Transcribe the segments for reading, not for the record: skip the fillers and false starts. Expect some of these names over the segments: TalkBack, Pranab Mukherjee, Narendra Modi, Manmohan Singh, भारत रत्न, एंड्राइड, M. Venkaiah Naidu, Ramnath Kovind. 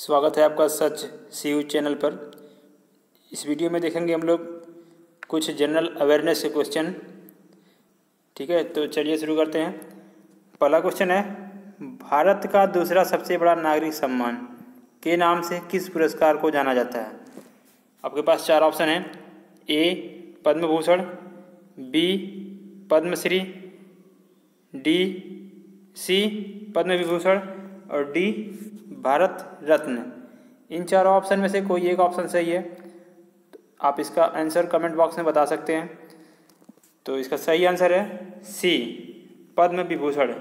स्वागत है आपका सच सी यू चैनल पर। इस वीडियो में देखेंगे हम लोग कुछ जनरल अवेयरनेस के क्वेश्चन। ठीक है, तो चलिए शुरू करते हैं। पहला क्वेश्चन है, भारत का दूसरा सबसे बड़ा नागरिक सम्मान के नाम से किस पुरस्कार को जाना जाता है? आपके पास चार ऑप्शन हैं, A Padma Bhushan, B Padmashri, D C Padma Vibhushan और डी भारत रत्न। इन चारों ऑप्शन में से कोई एक ऑप्शन सही है, आप इसका आंसर कमेंट बॉक्स में बता सकते हैं। तो इसका सही आंसर है सी पद्म विभूषण।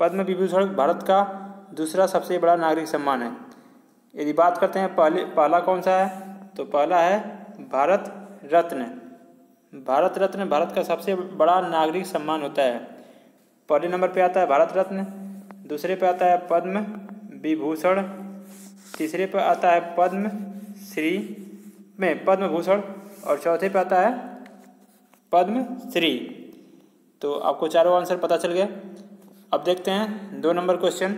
पद्म विभूषण भारत का दूसरा सबसे बड़ा नागरिक सम्मान है। यदि बात करते हैं पहला कौन सा है, तो पहला है भारत रत्न। भारत रत्न भारत का सबसे बड़ा नागरिक सम्मान होता है। पहले नंबर पे आता है भारत रत्न, दूसरे पे आता है पद्म विभूषण, तीसरे पे आता है पद्म श्री में पद्म भूषण और चौथे पे आता है पद्म श्री। तो आपको चारों आंसर पता चल गए। अब देखते हैं 2 नंबर क्वेश्चन।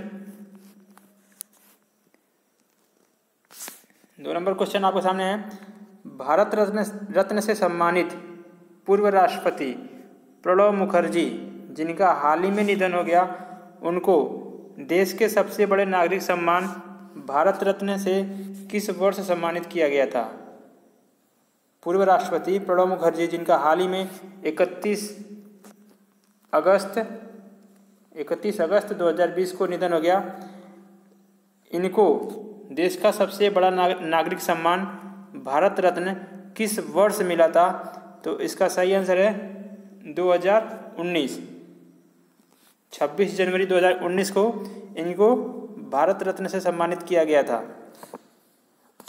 2 नंबर क्वेश्चन आपके सामने है, भारत रत्न से सम्मानित पूर्व राष्ट्रपति प्रणब मुखर्जी जिनका हाल ही में निधन हो गया, उनको देश के सबसे बड़े नागरिक सम्मान भारत रत्न से किस वर्ष सम्मानित किया गया था? पूर्व राष्ट्रपति प्रणब मुखर्जी जिनका हाल ही में 31 अगस्त 2020 को निधन हो गया, इनको देश का सबसे बड़ा नागरिक सम्मान भारत रत्न किस वर्ष मिला था? तो इसका सही आंसर है 2019। 26 जनवरी 2019 को इनको भारत रत्न से सम्मानित किया गया था।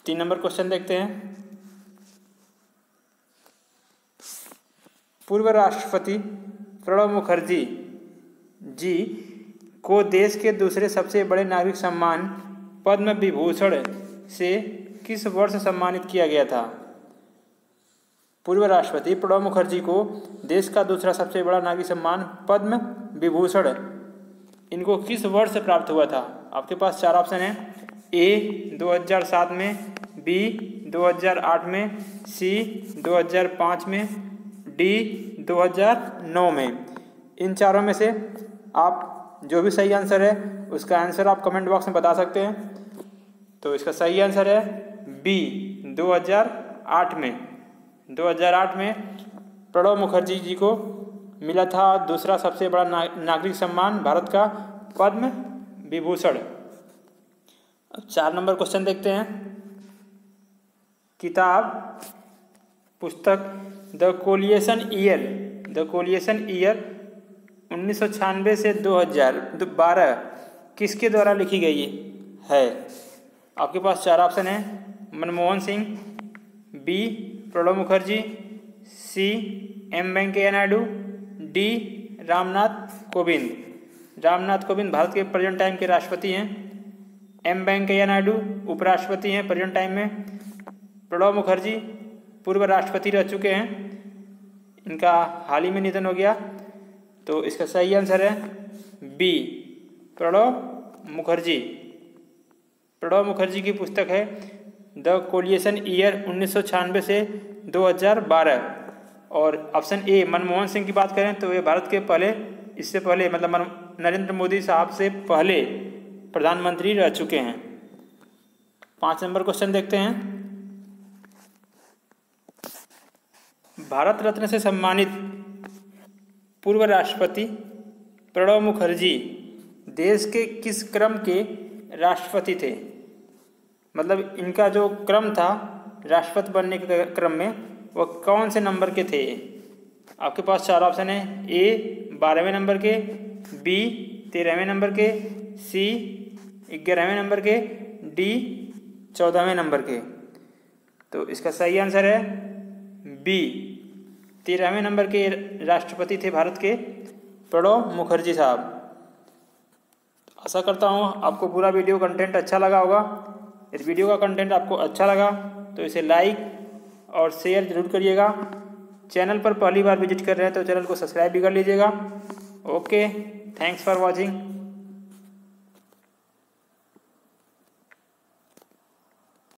3 नंबर क्वेश्चन देखते हैं। पूर्व राष्ट्रपति प्रणब मुखर्जी जी को देश के दूसरे सबसे बड़े नागरिक सम्मान पद्म विभूषण से किस वर्ष सम्मानित किया गया था? पूर्व राष्ट्रपति प्रणब मुखर्जी को देश का दूसरा सबसे बड़ा नागरिक सम्मान पद्म विभूषण इनको किस वर्ष प्राप्त हुआ था? आपके पास चार ऑप्शन हैं, ए 2007 में, बी 2008 में, सी 2005 में, डी 2009 में। इन चारों में से आप जो भी सही आंसर है उसका आंसर आप कमेंट बॉक्स में बता सकते हैं। तो इसका सही आंसर है बी 2008 में। 2008 में प्रणब मुखर्जी जी को मिला था दूसरा सबसे बड़ा नागरिक सम्मान भारत का पद्म विभूषण। अब 4 नंबर क्वेश्चन देखते हैं। किताब पुस्तक द कोलिशन ईयर 1996 से 2012 किसके द्वारा लिखी गई है? आपके पास चार ऑप्शन हैं, Manmohan Singh, B Pranab Mukherjee, C M Venkaiah Naidu, D Ramnath Kovind. Ramnath Kovind Bharat के प्रेजेंट टाइम के राष्ट्रपति हैं। एम वेंकैया नायडू उपराष्ट्रपति हैं प्रेजेंट टाइम में। प्रणब मुखर्जी पूर्व राष्ट्रपति रह चुके हैं, इनका हाल ही में निधन हो गया। तो इसका सही आंसर है बी प्रणब मुखर्जी। प्रणब मुखर्जी की पुस्तक है द कोलिशन ईयर 1996 से 2012 और ऑप्शन ए मनमोहन सिंह की बात करें तो ये भारत के पहले इससे पहले मतलब नरेंद्र मोदी साहब से पहले प्रधानमंत्री रह चुके हैं। 5 नंबर क्वेश्चन देखते हैं। भारत रत्न से सम्मानित पूर्व राष्ट्रपति प्रणब मुखर्जी देश के किस क्रम के राष्ट्रपति थे? मतलब इनका जो क्रम था राष्ट्रपति बनने के क्रम में, वो कौन से नंबर के थे? आपके पास चार ऑप्शन हैं, ए 12वें नंबर के, बी 13वें नंबर के, सी 11वें नंबर के, डी 14वें नंबर के। तो इसका सही आंसर है बी 13वें नंबर के राष्ट्रपति थे भारत के प्रणब मुखर्जी साहब। आशा करता हूँ आपको पूरा वीडियो कंटेंट अच्छा लगा होगा। इस वीडियो का कंटेंट आपको अच्छा लगा तो इसे लाइक और शेयर जरूर करिएगा। चैनल पर पहली बार विजिट कर रहे हैं तो चैनल को सब्सक्राइब भी कर लीजिएगा। Okay, thanks for watching.